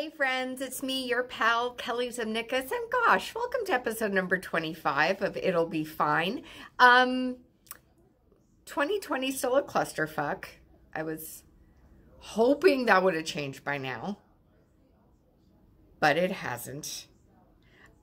Hey friends, it's me, your pal, Kelly Zemnickis, and gosh, welcome to episode number 25 of It'll Be Fine. 2020 still a clusterfuck. I was hoping that would have changed by now, but it hasn't.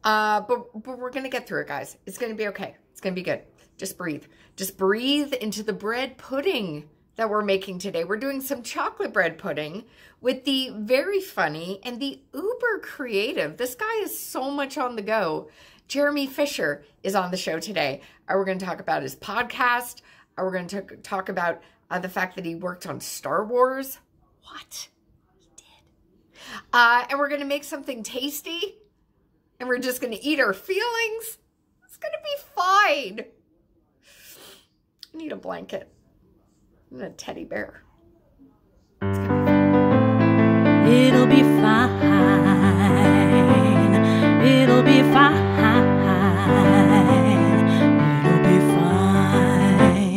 But we're going to get through it, guys. It's going to be okay. It's going to be good. Just breathe. Just breathe into the bread pudding that we're making today. We're doing some chocolate bread pudding with the very funny and the uber creative. This guy is so much on the go. Jeremy Fisher is on the show today. We're going to talk about his podcast. We're going to talk about the fact that he worked on Star Wars. What? He did. And we're going to make something tasty. And we're just going to eat our feelings. It's going to be fine. I need a blanket. And a teddy bear. It'll be fine. It'll be fine. It'll be fine.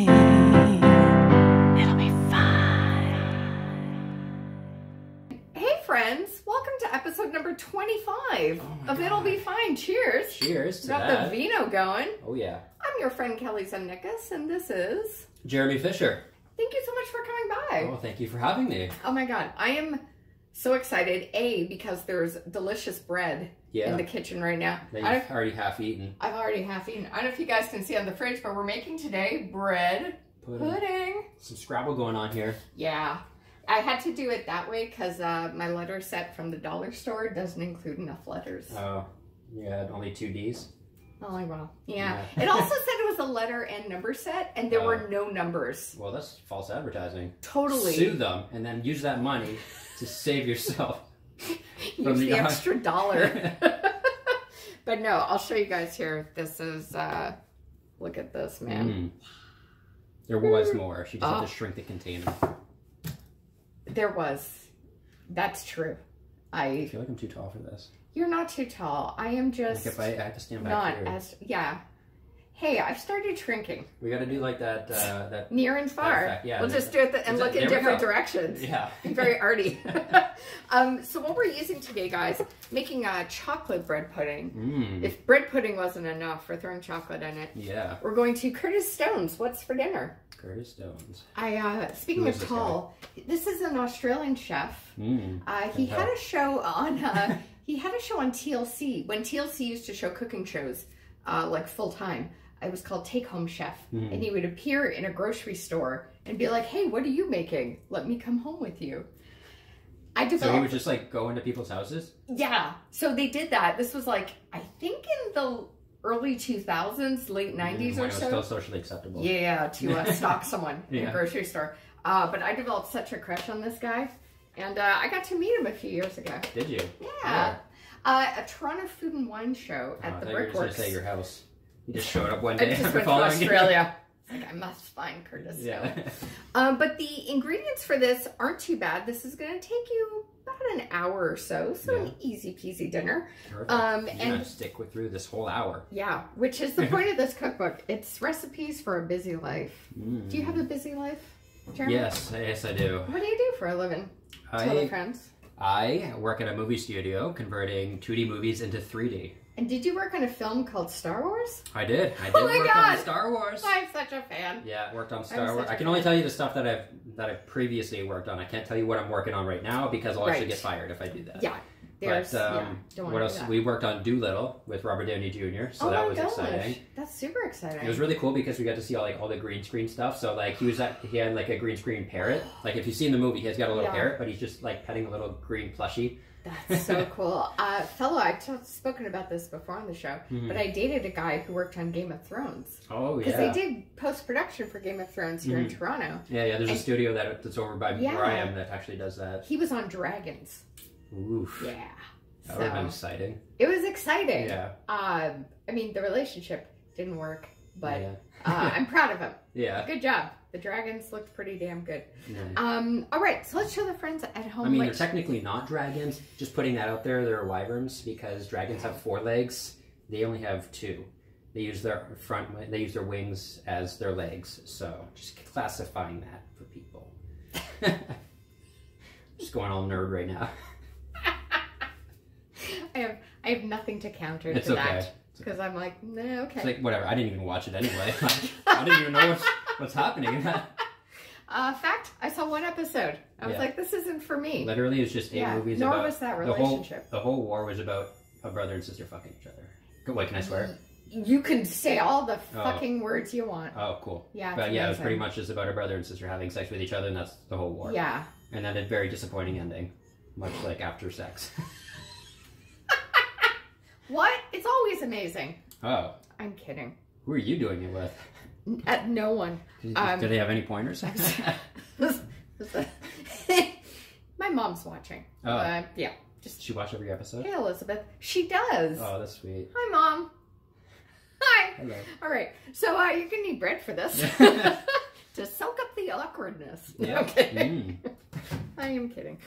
It'll be fine. Hey friends, welcome to episode number 25 of It'll Be Fine. Cheers. Cheers to that. Got the vino going. Oh yeah. I'm your friend Kelly Zemnickis, and this is Jeremy Fisher. Thank you so much for coming by. Oh, thank you for having me. Oh my God. I am so excited, A, because there's delicious bread in the kitchen right now. I've already half eaten. I've already half eaten. I don't know if you guys can see on the fridge, but we're making today bread pudding. Some Scrabble going on here. Yeah. I had to do it that way because my letter set from the dollar store doesn't include enough letters. Oh, yeah, only 2 Ds. Oh, I will. Yeah. It also said it was a letter and number set, and there were no numbers. Well, that's false advertising. Totally. Sue them, and then use that money to save yourself. Use the extra dollar. But no, I'll show you guys here. This is, look at this, man. Mm. There was more. She just had to shrink the container. There was. That's true. I feel like I'm too tall for this. You're not too tall. I am just like I have to stand back not as, yeah. Hey, I've started shrinking. We got to do like that. That near and far. Effect. Yeah, we'll just do it and look in different directions. Yeah. Very arty. So what we're using today, guys, making a chocolate bread pudding. Mm. If bread pudding wasn't enough, we're throwing chocolate in it. Yeah. We're going to Curtis Stone's. What's for dinner? Curtis Stone's. Speaking of tall, this is an Australian chef. Mm. He had a show on TLC, when TLC used to show cooking shows, like full-time. It was called Take Home Chef, and he would appear in a grocery store and be like, hey, what are you making? Let me come home with you. So he would just, like, go into people's houses? Yeah. So they did that. This was, like, I think in the early 2000s, late 90s or so. It was still socially acceptable. Yeah, to stalk someone in a grocery store. But I developed such a crush on this guy. And I got to meet him a few years ago. Did you? Yeah. A Toronto food and wine show at the Brickworks. I was going to say your house. You just showed up one day. I just went to Australia. It's like, I must find Curtis Stone. But the ingredients for this aren't too bad. This is going to take you about an hour or so. So an easy peasy dinner. Perfect. And stick through this whole hour. Yeah, which is the point of this cookbook. It's recipes for a busy life. Mm. Do you have a busy life, Jeremy? Yes, I do. What do you do for a living? I work at a movie studio converting 2D movies into 3D. And did you work on a film called Star Wars? I did. I worked on Star Wars. I'm such a fan. Yeah, worked on Star Wars. I can only tell you the stuff that I've previously worked on. I can't tell you what I'm working on right now because I'll actually get fired if I do that. Yeah. But we worked on Doolittle with Robert Downey Jr. So that was exciting. That's super exciting. It was really cool because we got to see all the green screen stuff. So like he had like a green screen parrot. Like if you see in the movie, he's got a little parrot, but he's just like petting a little green plushie. That's so cool. I've spoken about this before on the show, but I dated a guy who worked on Game of Thrones. Oh, yeah. Because they did post-production for Game of Thrones here in Toronto. Yeah, there's a studio that's over by where I am that actually does that. He was on Dragons. Oof. Yeah. That would have been exciting. It was exciting. Yeah. I mean, the relationship didn't work, but I'm proud of him. Yeah. Good job. The dragons looked pretty damn good. Yeah. All right, so let's show the friends at home. I mean, they're technically not dragons. Just putting that out there, they're wyverns because dragons have 4 legs. They only have 2. They use their wings as their legs. So just classifying that for people. Just going all nerd right now. I have nothing to counter to that. Because I'm like, no, okay. It's like, whatever, I didn't even watch it anyway. Like, I didn't even know what's happening. Fact, I saw one episode. I was like, this isn't for me. Literally, it's just eight movies about... Nor was that relationship. The whole war was about a brother and sister fucking each other. Wait, can I swear? You can say all the fucking words you want. Oh, cool. Yeah, but yeah, it was pretty much just about a brother and sister having sex with each other, and that's the whole war. Yeah. And then a very disappointing ending, much like after sex. What? It's always amazing. Oh. I'm kidding. Who are you doing it with? At no one. Do they have any pointers? My mom's watching. Oh. Yeah. Does she watch every episode? Hey, Elizabeth. She does. Oh, that's sweet. Hi, Mom. Hi. Hello. All right. So you're going to need bread for this. To soak up the awkwardness. Yeah. Okay. I am kidding.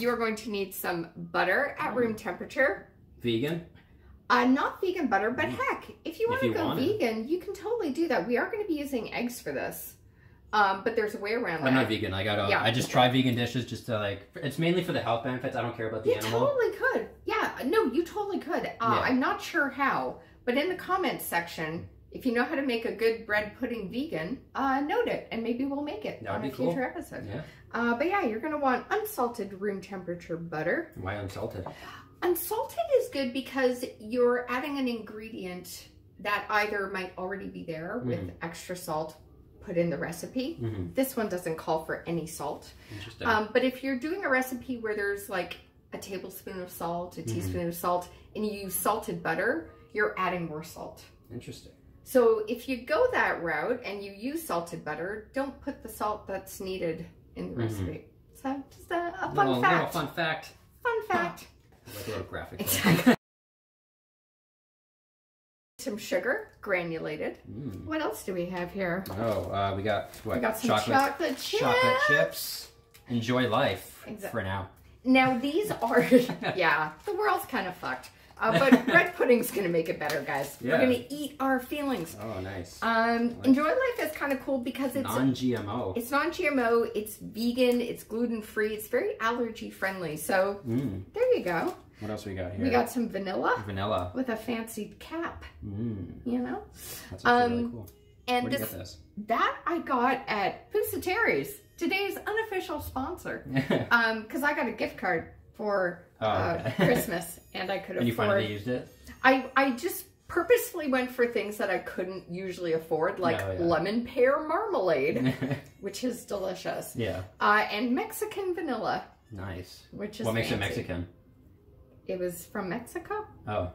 You are going to need some butter at room temperature. Vegan? Not vegan butter, but heck, if you want to go vegan, you can totally do that. We are going to be using eggs for this, but there's a way around that. I'm not vegan. Like, I just try vegan dishes just to, like, it's mainly for the health benefits. I don't care about the animal. You totally could. Yeah. No, you totally could. I'm not sure how, but in the comments section, if you know how to make a good bread pudding vegan, note it, and maybe we'll make it on a future episode. Yeah. But yeah, you're going to want unsalted room temperature butter. Why unsalted? Unsalted is good because you're adding an ingredient that either might already be there with extra salt put in the recipe. This one doesn't call for any salt. Interesting. But if you're doing a recipe where there's like a tablespoon of salt, a teaspoon of salt, and you use salted butter, you're adding more salt. Interesting. So if you go that route and you use salted butter, don't put the salt that's needed in the recipe. So just a fun fact. Little fun fact. Fun fact. Like a little graphic. Exactly. Some sugar, granulated. What else do we have here? Oh, we got what? We got some chocolate chips. Chocolate chips. Enjoy life for now. Now these are, the world's kind of fucked. But bread pudding's going to make it better, guys. Yeah. We're going to eat our feelings. Oh, nice. Enjoy life is kind of cool because it's... Non-GMO. It's non-GMO. It's vegan. It's gluten-free. It's very allergy-friendly. So, there you go. What else we got here? We got some vanilla. Vanilla. With a fancy cap. You know? That's really cool. And where did you get this? That I got at Pusateri's, today's unofficial sponsor. Because I got a gift card for... Christmas, and I could afford. And you finally used it? I just purposefully went for things that I couldn't usually afford, like lemon pear marmalade, which is delicious. Yeah. And Mexican vanilla. Nice. Which is what makes it Mexican? It was from Mexico. Oh.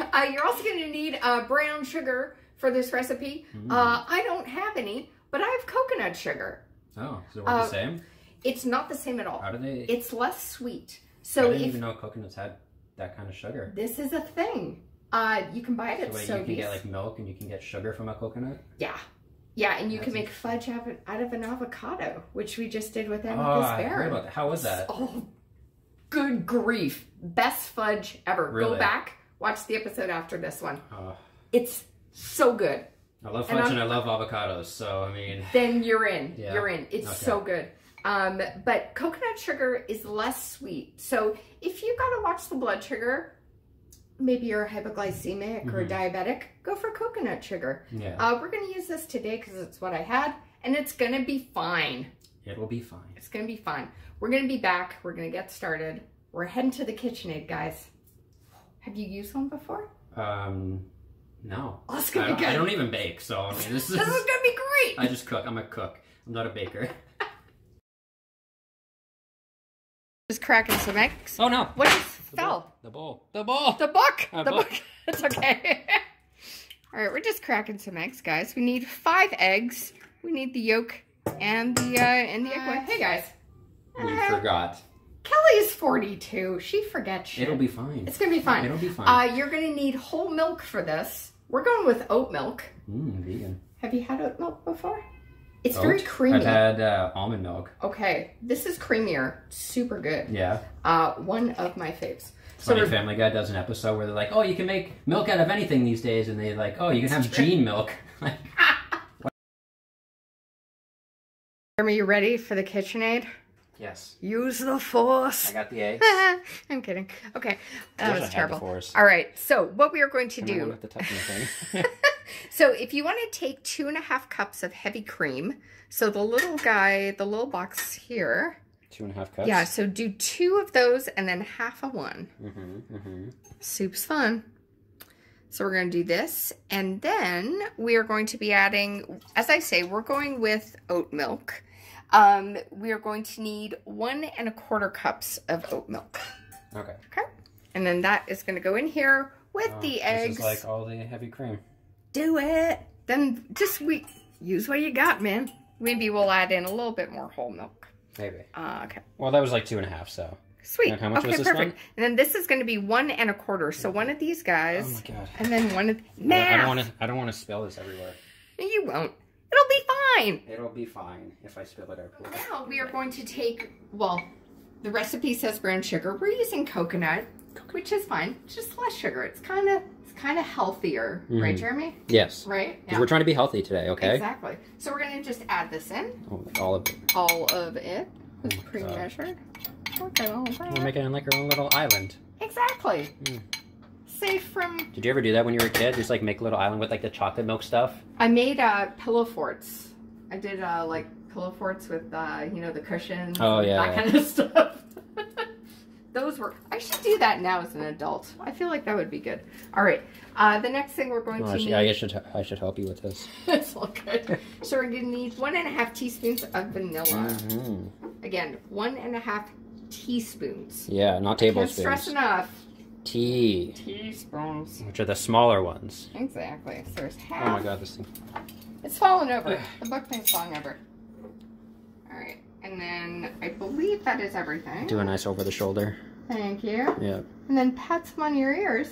You're also going to need brown sugar for this recipe. I don't have any, but I have coconut sugar. Oh, so we're the same? It's not the same at all. How do they... It's less sweet. So I didn't even know coconuts had that kind of sugar. This is a thing. You can buy it at Sobeys. So you can get like milk and you can get sugar from a coconut? Yeah. Yeah, and you can make fudge out of an avocado, which we just did with Emma Bisbarra. I heard about that. How was that? Oh, good grief. Best fudge ever. Really? Go back, watch the episode after this one. It's so good. I love fudge and I love avocados, so I mean... Then you're in. Yeah. You're in. It's so good. But coconut sugar is less sweet. So if you gotta watch the blood sugar, maybe you're hypoglycemic or diabetic, go for coconut sugar. Yeah. We're gonna use this today because it's what I had, and it's gonna be fine. It'll be fine. It's gonna be fine. We're gonna be back. We're gonna get started. We're heading to the KitchenAid, guys. Have you used one before? No. Oh, it's gonna be good. I don't even bake, so I mean, this is gonna be great. I just cook. I'm a cook. I'm not a baker. Just cracking some eggs. Oh no! What just fell? The bowl. The bowl. The book. The book. It's okay. All right, we're just cracking some eggs, guys. We need 5 eggs. We need the yolk and the egg white. Hey guys. We forgot. Kelly's 42. She forgets shit. It'll be fine. It's gonna be fine. It'll be fine. You're gonna need whole milk for this. We're going with oat milk. Vegan. Have you had oat milk before? It's very creamy. I've had almond milk. Okay. This is creamier. Super good. Yeah. One of my faves. So Family Guy does an episode where they're like, oh, you can make milk out of anything these days. And they're like, oh, you can have gene milk. Like, Jeremy, you ready for the KitchenAid? Yes. Use the force. I got the eggs. I'm kidding. Okay. That was terrible. All right. So what we are going to do. Not to touch anything. So if you want to take 2.5 cups of heavy cream. So the little guy, the little box here. 2.5 cups. Yeah. So do 2 of those and then half of one. Soup's fun. So we're going to do this. And then we are going to be adding, as I say, we're going with oat milk. We are going to need 1¼ cups of oat milk. Okay. Okay. And then that is going to go in here with the eggs. This is like all the heavy cream. Do it. Then just use what you got, man. Maybe we'll add in a little bit more whole milk. Maybe. Okay. Well, that was like 2.5, so. Sweet. And how much was this perfect. One? And then this is going to be 1¼ so one of these guys. Oh my god. And then one of I don't want to spill this everywhere. You won't. It'll be fine. It'll be fine if I spill it everywhere. Now we are going to take, well, the recipe says brown sugar. We're using coconut, which is fine. Just less sugar. It's kind of healthier, right, Jeremy? Yes. Right? Yeah. We're trying to be healthy today, okay? Exactly. So we're going to just add this in. All of it. All of it. It's pre-measured. Okay, we're making it like our own little island. Exactly. Safe from... Did you ever do that when you were a kid? Just like make a little island with like the chocolate milk stuff? I made pillow forts. I did like pillow forts with, you know, the cushions. Oh, yeah. That kind of stuff. Those were... I should do that now as an adult. I feel like that would be good. All right. The next thing we're going to need... I should help you with this. It's all good. So we're going to need 1½ teaspoons of vanilla. Again, 1½ teaspoons. Yeah, not tablespoons. Can't stress enough. Tea. Teaspoons. Which are the smaller ones. Exactly. So there's half. Oh my god, this thing. It's falling over. The book thing's falling over. Alright. And then I believe that is everything. Do a nice over the shoulder. Thank you. Yeah. And then pat some on your ears.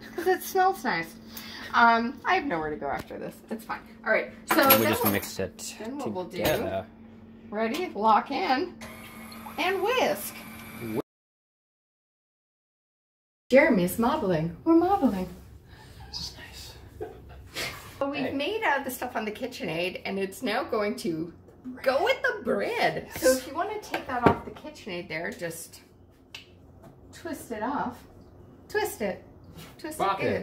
Because it smells nice. I have nowhere to go after this. It's fine. Alright. So then we just mix it. Then what we'll do. Ready? Lock in. And whisk. Jeremy is modeling. We're modeling. This is nice. Well, we've made the stuff on the KitchenAid, and it's now going to go with the bread. Yes. So if you want to take that off the KitchenAid there, just twist it off. Twist it. Twist Bop it good.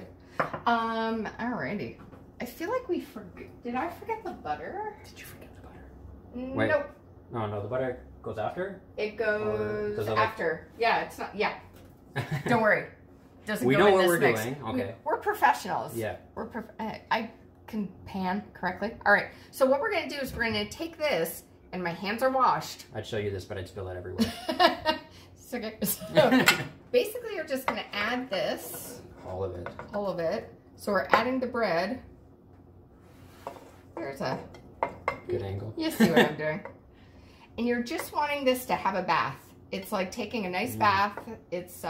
It. Alrighty. I feel like we forgot. Did I forget the butter? Did you forget the butter? Wait. Nope. No, no, the butter goes after? It goes after. Yeah, it's not. Yeah. Don't worry. Doesn't we go know in what this we're mix. Doing. Okay. We're professionals. Yeah. We're I can pan correctly. All right. So what we're going to do is we're going to take this, and my hands are washed. I'd show you this, but I'd spill it everywhere. It's okay. So basically, you're just going to add this. All of it. All of it. So we're adding the bread. There's a good angle. You see what I'm doing. And you're just wanting this to have a bath. It's like taking a nice bath. It's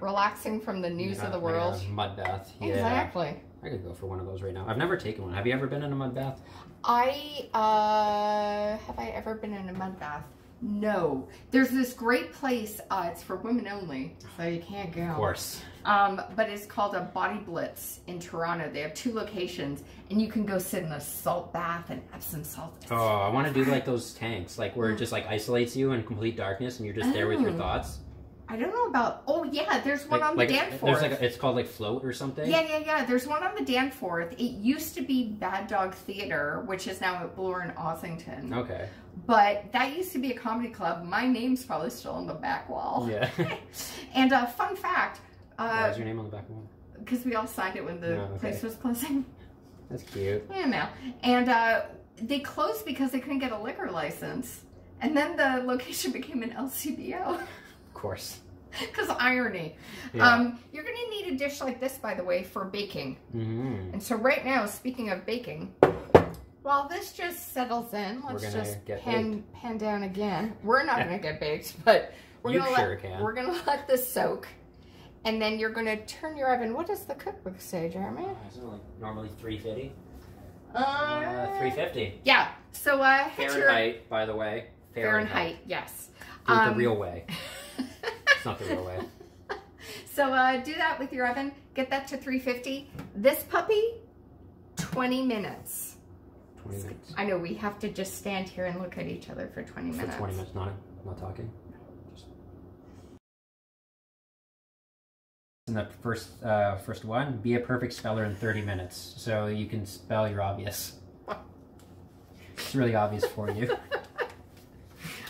relaxing from the news of the world. Like a mud bath. Yeah. Exactly. I could go for one of those right now. I've never taken one. Have you ever been in a mud bath? Have I ever been in a mud bath? No. There's this great place. It's for women only, so you can't go. Of course. But it's called a Body Blitz in Toronto. They have 2 locations, and you can go sit in a salt bath and Epsom salt. Oh, I want to do like those tanks, like where it just like isolates you in complete darkness, and you're just there with your thoughts. I don't know about. Oh yeah, there's one on the Danforth. There's like it's called like Float or something. Yeah, yeah, yeah. There's one on the Danforth. It used to be Bad Dog Theater, which is now at Bloor and Ossington. Okay. But that used to be a comedy club. My name's probably still on the back wall. Yeah. And a fun fact. Why is your name on the back wall? Because we all signed it when the place was closing. That's cute. Yeah, no. And they closed because they couldn't get a liquor license, and then the location became an LCBO. Of course. Because irony. Yeah. You're going to need a dish like this, by the way, for baking. And so right now, speaking of baking, while this just settles in, let's just pan down again. We're not going to get baked, but we're going to let this soak. And then you're going to turn your oven. What does the cookbook say, Jeremy? Isn't it like normally 350? 350. Yeah. So Fahrenheit, by the way. Fahrenheit, yes. Do it the real way. It's not the real way. So do that with your oven. Get that to 350. This puppy, 20 minutes. 20 minutes. I know we have to just stand here and look at each other for 20 minutes. For 20 minutes, not I'm not talking. Just... In the first one, be a perfect speller in 30 minutes, so you can spell your obvious. It's really obvious for you.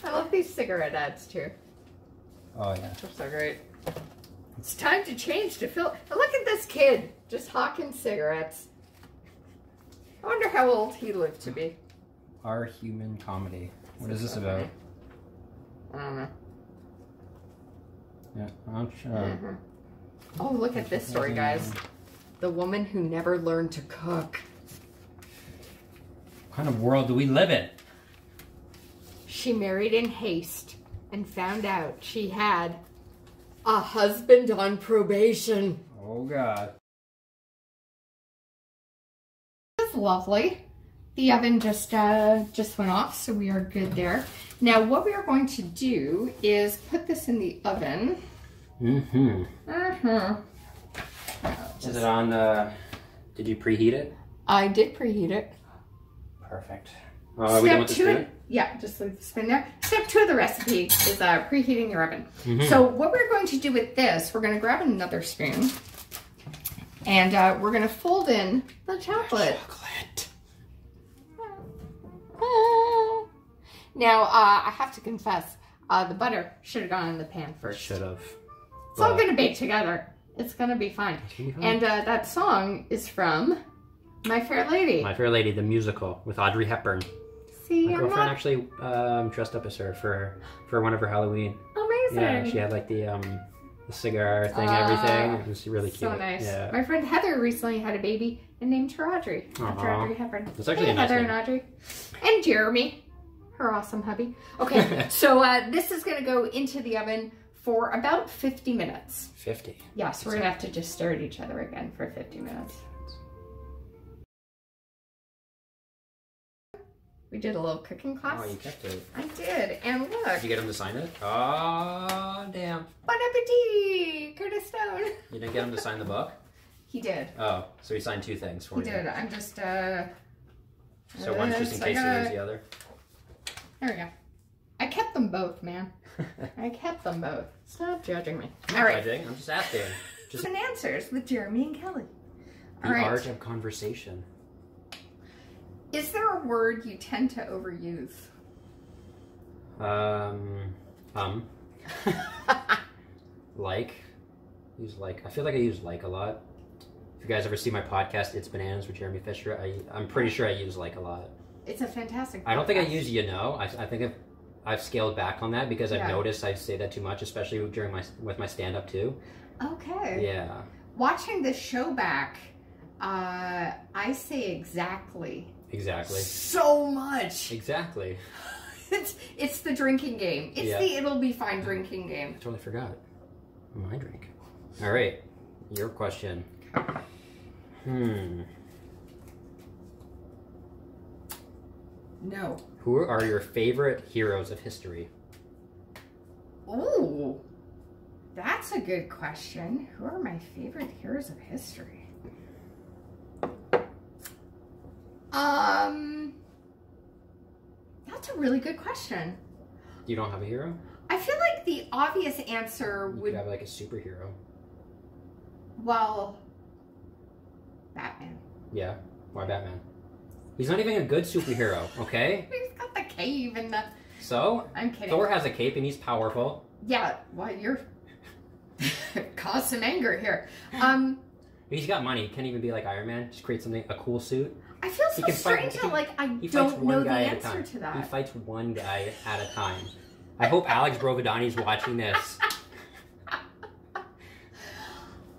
I love these cigarette ads too. Oh yeah, they're so great. It's time to change to fill. Look at this kid just hawking cigarettes. I wonder how old he lived to be. Our human comedy. What is this about? I don't know. Yeah, I'm sure. Oh, look at this story, guys. The woman who never learned to cook. What kind of world do we live in? She married in haste and found out she had a husband on probation. Oh, God. That's lovely. The oven just went off, so we are good there. Now, what we are going to do is put this in the oven. Mm-hmm. Is it on, did you preheat it? I did preheat it. Perfect. Step we done with the spoon? Yeah, just leave the spoon there. Step 2 of the recipe is preheating your oven. Mm-hmm. So what we're going to do with this, we're going to grab another spoon, and we're going to fold in the chocolate. Now, I have to confess, the butter should have gone in the pan first. Should have. It's all going to bake together. It's going to be fine. And that song is from My Fair Lady. My Fair Lady, the musical with Audrey Hepburn. See, my girlfriend actually dressed up as her for one of her Halloween. Amazing. Yeah, she had like the cigar thing, everything. It was really cute. So nice. Yeah. My friend Heather recently had a baby and named her Audrey after Audrey Hepburn. That's actually a nice Heather name. And Audrey and Jeremy, her awesome hubby. Okay, so this is gonna go into the oven for about 50 minutes. 50? Yeah, so we're gonna have to just stir at each other again for 50 minutes. We did a little cooking class. Oh, you kept it. I did, and look. Did you get him to sign it? Oh, damn. Bon appetit, Curtis Stone. You didn't get him to sign the book? He did. Oh, so he signed 2 things for you. He did, I'm just, So one's just in case you lose the other. There we go. I kept them both, man. I kept them both. Stop judging me. All right. I'm just asking. Just and answers with Jeremy and Kelly. All right. The art of conversation. Is there a word you tend to overuse? Like. Use like. I feel like I use like a lot. If you guys ever see my podcast, It's Bananas with Jeremy Fisher, I'm pretty sure I use like a lot. It's a fantastic podcast. I don't think I use you know. I think I've scaled back on that because I've noticed I say that too much, especially during with my stand-up too. Okay. Yeah. Watching the show back... I say exactly. Exactly. So much. Exactly. It's the drinking game. It's the It'll Be Fine drinking game. I totally forgot. My drink. All right. Your question. No. Who are your favorite heroes of history? Ooh. That's a good question. Who are my favorite heroes of history? That's a really good question. You don't have a hero? I feel like the obvious answer would... You could have like a superhero. Well, Batman. Yeah, why Batman? He's not even a good superhero, okay? He's got the cave and the... So? I'm kidding. Thor has a cape and he's powerful. Yeah, well, you're... Cause some anger here. He's got money. He can't even be like Iron Man. Just create something, a cool suit. I feel so strange that, like, I don't know the answer to that. He fights one guy at a time. I hope Alex Brogadani's watching this.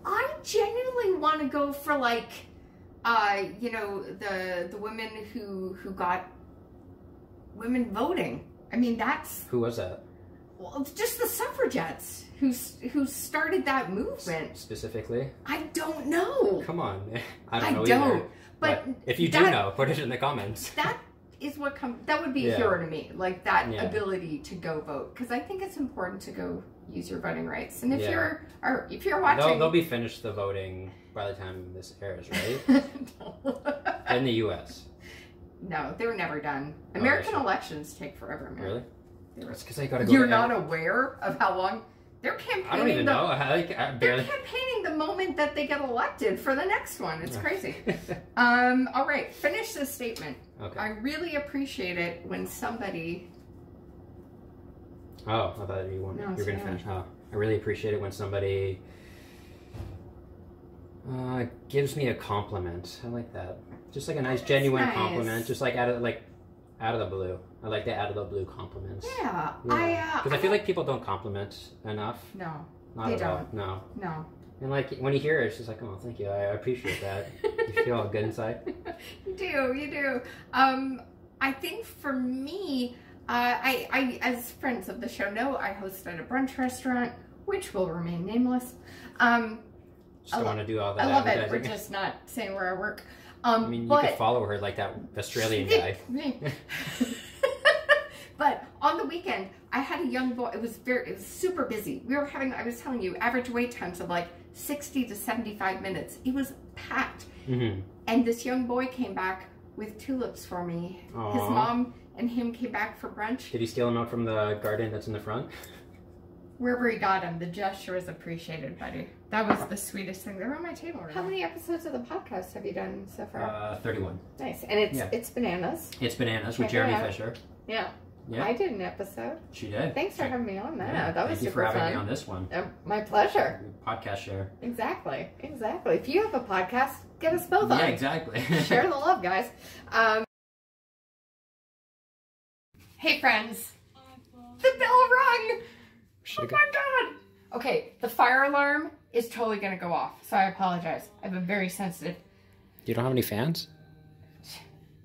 I genuinely want to go for, like, you know, the women who got women voting. I mean, that's... Who was that? Well, just the suffragettes who started that movement. Specifically? I don't know. Come on, man. I don't know either. But if you do know, put it in the comments. That is what comes. That would be a hero to me, like that ability to go vote, because I think it's important to go use your voting rights. And if you're watching, they'll be finished the voting by the time this airs, right? In the U.S. No, they were never done. American elections take forever, man. Really? That's because I gotta go. You're not aware of how long they're campaigning. I don't even know. They're campaigning the moment that they get elected for the next one. It's crazy. All right, finish this statement. Okay. I really appreciate it when somebody. Oh, I thought you wanted. No, you're gonna finish. Oh, I really appreciate it when somebody gives me a compliment. I like that. Just like a nice, genuine compliment. Just like out of the blue. I like the out of the blue compliments. Yeah, because I feel like people don't compliment enough. No, they don't. No, no. And like when you hear it, it's just like, oh, thank you. I appreciate that. You feel all good inside. You do. You do. I think for me, I as friends of the show know, I hosted a brunch restaurant, which will remain nameless. Just don't want to do all that. I love it. We're just not saying where I work. I mean, you could follow her like that Australian guy. But on the weekend, I had a young boy. It was super busy. We were having, I was telling you, average wait times of like 60 to 75 minutes. It was packed. Mm-hmm. And this young boy came back with tulips for me. Aww. His mom and him came back for brunch. Did he steal them out from the garden that's in the front? Wherever he got him, the gesture was appreciated, buddy. That was the sweetest thing. They're on my table right now. How many episodes of the podcast have you done so far? 31. Nice. And it's Bananas. It's Bananas with Jeremy Fisher. Yeah. Yeah. I did an episode. She did. Thanks for having me on that. Yeah. That was super fun. Thank you for having me on this one. My pleasure. Podcast share. Exactly. Exactly. If you have a podcast, get us both on. Yeah, exactly. Share the love, guys. Hey, friends. The bell rung. Oh, my God. Okay, the fire alarm is totally going to go off, so I apologize. I have a very sensitive... You don't have any fans?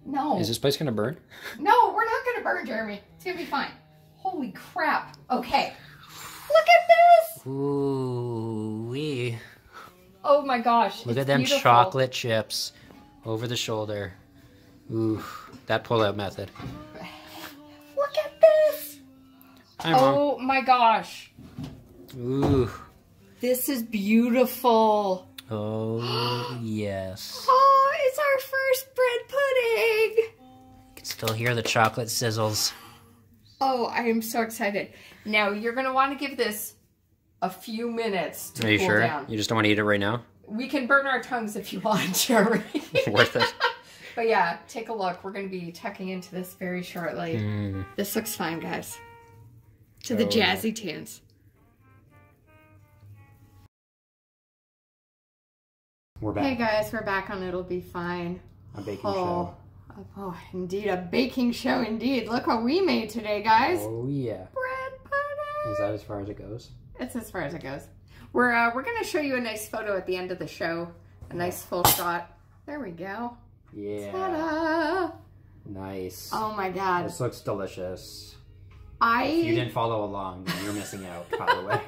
No. Is this place going to burn? No, we're not going to burn, Jeremy. It's going to be fine. Holy crap. Okay. Look at this! Ooh-wee. Oh, my gosh. Look at them chocolate chips over the shoulder. Ooh, that pull-out method. Look at this! Hi, Mom. Oh, my gosh. Ooh. This is beautiful. Oh, yes. Oh, it's our first bread pudding. You can still hear the chocolate sizzles. Oh, I am so excited. Now, you're going to want to give this a few minutes to cool down. Are you sure? You just don't want to eat it right now? We can burn our tongues if you want, Jeremy. Worth it. But yeah, take a look. We're going to be tucking into this very shortly. Mm. This looks fine, guys. To the jazzy tunes. We're back. Hey guys, we're back on It'll Be Fine. A baking show. Oh, indeed, a baking show indeed. Look what we made today, guys. Oh yeah. Bread pudding. Is that as far as it goes? It's as far as it goes. We're gonna show you a nice photo at the end of the show. A nice full shot. There we go. Yeah. Ta-da! Nice. Oh my God. This looks delicious. If you didn't follow along, then you're missing out, by the way.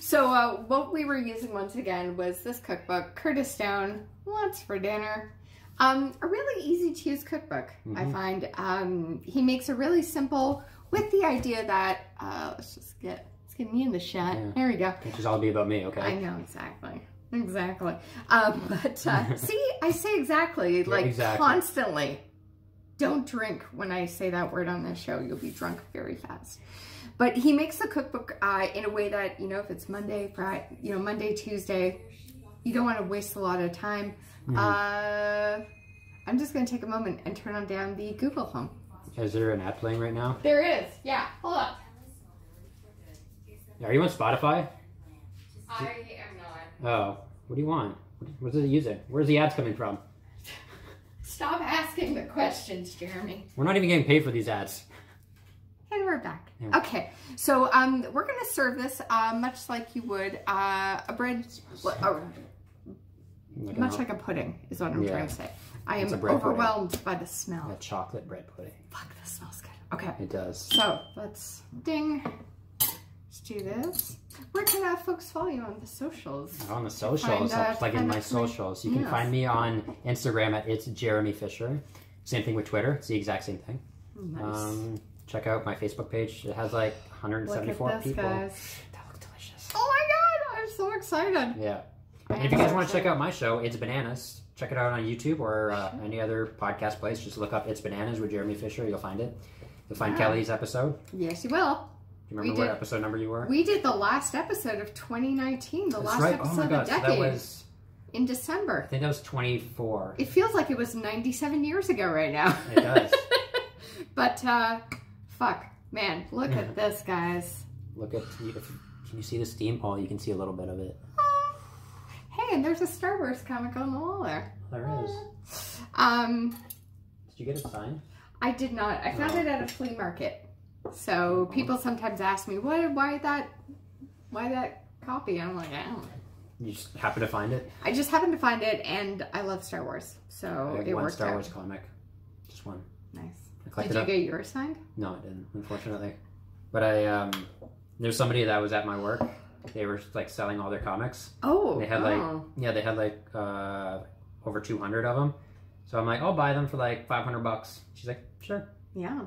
So what we were using once again was this cookbook, Curtis Stone, What's for Dinner. A really easy to use cookbook, I find. He makes a really simple, with the idea that, let's get me in the shot. Yeah. There we go. Which is all be about me, okay? I know, exactly. Exactly. See, I say exactly, constantly. Don't drink when I say that word on this show. You'll be drunk very fast. But he makes the cookbook in a way that, you know, if it's Monday, Friday, you know, Monday, Tuesday, you don't want to waste a lot of time. Mm-hmm. I'm just going to take a moment and turn on down the Google Home. Is there an app playing right now? There is. Yeah. Hold up. Are you on Spotify? I am not. Oh. What do you want? What's it using? Where's the ads coming from? Stop asking the questions, Jeremy. We're not even getting paid for these ads. And we're back. Yeah. Okay, so we're going to serve this much like you would a bread, much like a pudding is what I'm trying to say. I am overwhelmed by the smell. A chocolate bread pudding. Fuck, this smells good. Okay. It does. So let's let's do this. Where can folks follow you on the socials? On the socials, I'll plug in my socials. You can find me on Instagram at It's Jeremy Fisher. Same thing with Twitter. It's the exact same thing. Nice. Check out my Facebook page. It has like 174 people. Guys. That looks delicious. Oh my God, I'm so excited. Yeah. And if you guys want to check out my show, It's Bananas, check it out on YouTube or any other podcast place. Just look up It's Bananas with Jeremy Fisher. You'll find it. You'll find Kelly's episode. Yes, you will. Do you remember what episode number you were? We did the last episode of 2019, the last episode of the decade. So that was in December. I think that was 24. It feels like it was 97 years ago right now. It does. But fuck, man, look at this, guys. Look at can you see the steam? Oh, you can see a little bit of it. Hey, and there's a Star Wars comic on the wall there. There is. Did you get a sign? I did not. I found it at a flea market. So people sometimes ask me, why that copy? I'm like, I don't know. You just happen to find it? I just happened to find it, and I love Star Wars, so it worked out. Star Wars comic. Just one. Nice. Did you get yours signed? No, I didn't, unfortunately. But I, there's somebody that was at my work. They were, like, selling all their comics. Oh, they had, like, yeah, they had, like, over 200 of them. So I'm like, I'll buy them for, like, 500 bucks. She's like, sure. Yeah.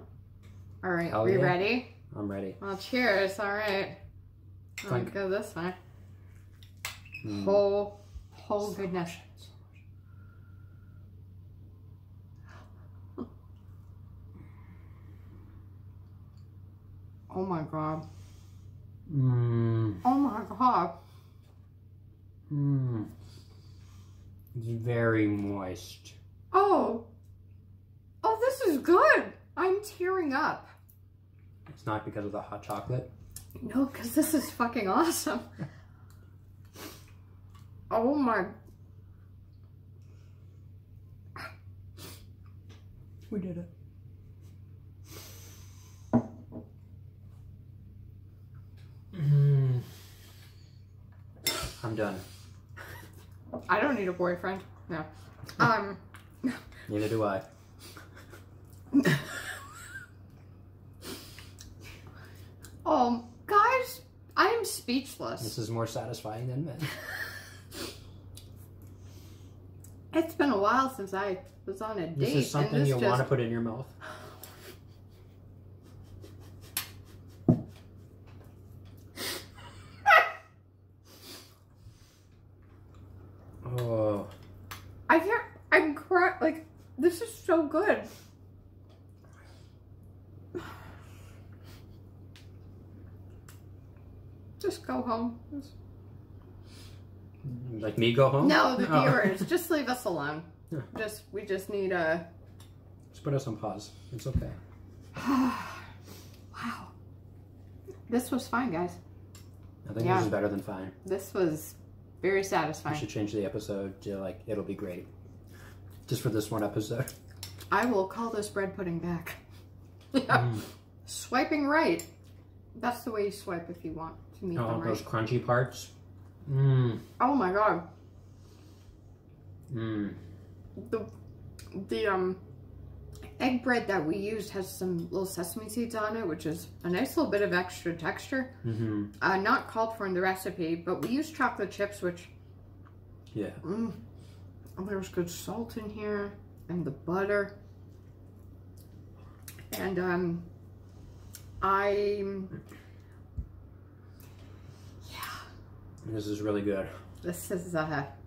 All right, are you ready? I'm ready. Well, cheers. All right. I'm going to go this way. Mm. Whole goodness. So oh, my God. Mm. Oh, my God. Mm. It's very moist. Oh. Oh, this is good. I'm tearing up. It's not because of the hot chocolate? No, because this is fucking awesome. Oh my. We did it. Mm. I'm done. I don't need a boyfriend. No. Neither do I. Oh, guys, I am speechless. This is more satisfying than men. It's been a while since I was on a date. This is something you'll want to put in your mouth. Oh. I can't, I'm crying, like, this is so good. Just go home. Like me go home? No, the viewers. Just leave us alone. Yeah. We just need a... Just put us on pause. It's okay. Wow. This was fine, guys. I think this is better than fine. This was very satisfying. We should change the episode to, like, It'll Be Great. Just for this one episode. I will call this bread pudding back. Mm. Swiping right. That's the way you swipe if you want to meet them, right? Those crunchy parts. Mm. Oh my God. Mm. The egg bread that we used has some little sesame seeds on it, which is a nice little bit of extra texture. Mm-hmm. Not called for in the recipe, but we used chocolate chips, which... Yeah. Mm, there's good salt in here, and the butter. And, yeah. This is really good. This is